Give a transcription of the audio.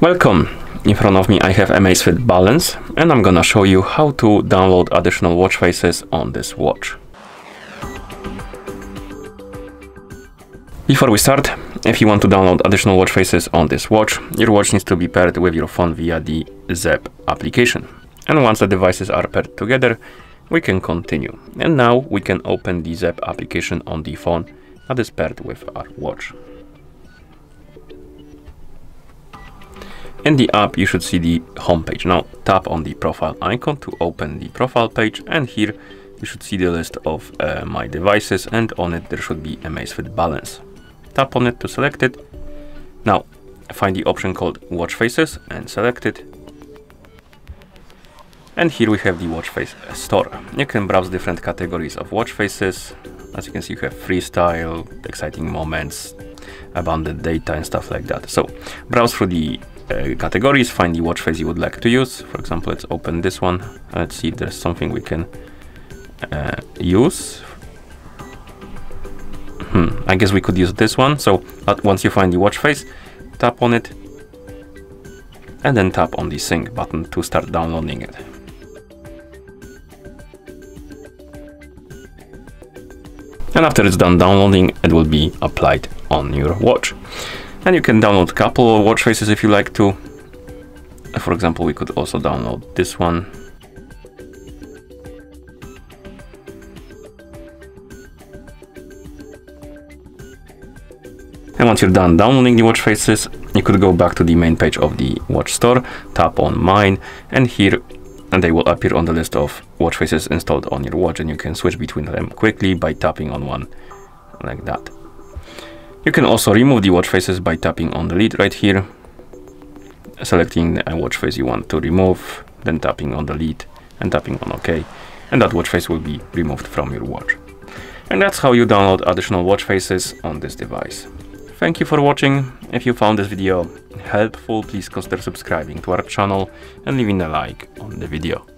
Welcome! In front of me I have Amazfit Balance and I'm gonna show you how to download additional watch faces on this watch. Before we start, if you want to download additional watch faces on this watch, your watch needs to be paired with your phone via the Zepp application. And once the devices are paired together, we can continue. And now we can open the Zepp application on the phone that is paired with our watch. In the app you should see the home page. Now tap on the profile icon to open the profile page, and here you should see the list of my devices, and on it there should be Amazfit Balance. Tap on it to select it. Now find the option called watch faces and select it. And here we have the watch face store. You can browse different categories of watch faces. As you can see, you have freestyle, exciting moments, abundant data and stuff like that. So browse through the categories, find the watch face you would like to use. For example, let's open this one. Let's see if there's something we can use. I guess we could use this one. So once you find the watch face, tap on it and then tap on the sync button to start downloading it. And after it's done downloading, it will be applied on your watch. And you can download a couple of watch faces if you like to. For example, we could also download this one. And once you're done downloading the watch faces, you could go back to the main page of the watch store, tap on mine, and here they will appear on the list of watch faces installed on your watch, and you can switch between them quickly by tapping on one like that. You can also remove the watch faces by tapping on delete right here, selecting a watch face you want to remove, then tapping on delete and tapping on OK, and that watch face will be removed from your watch. And that's how you download additional watch faces on this device. Thank you for watching. If you found this video helpful, please consider subscribing to our channel and leaving a like on the video.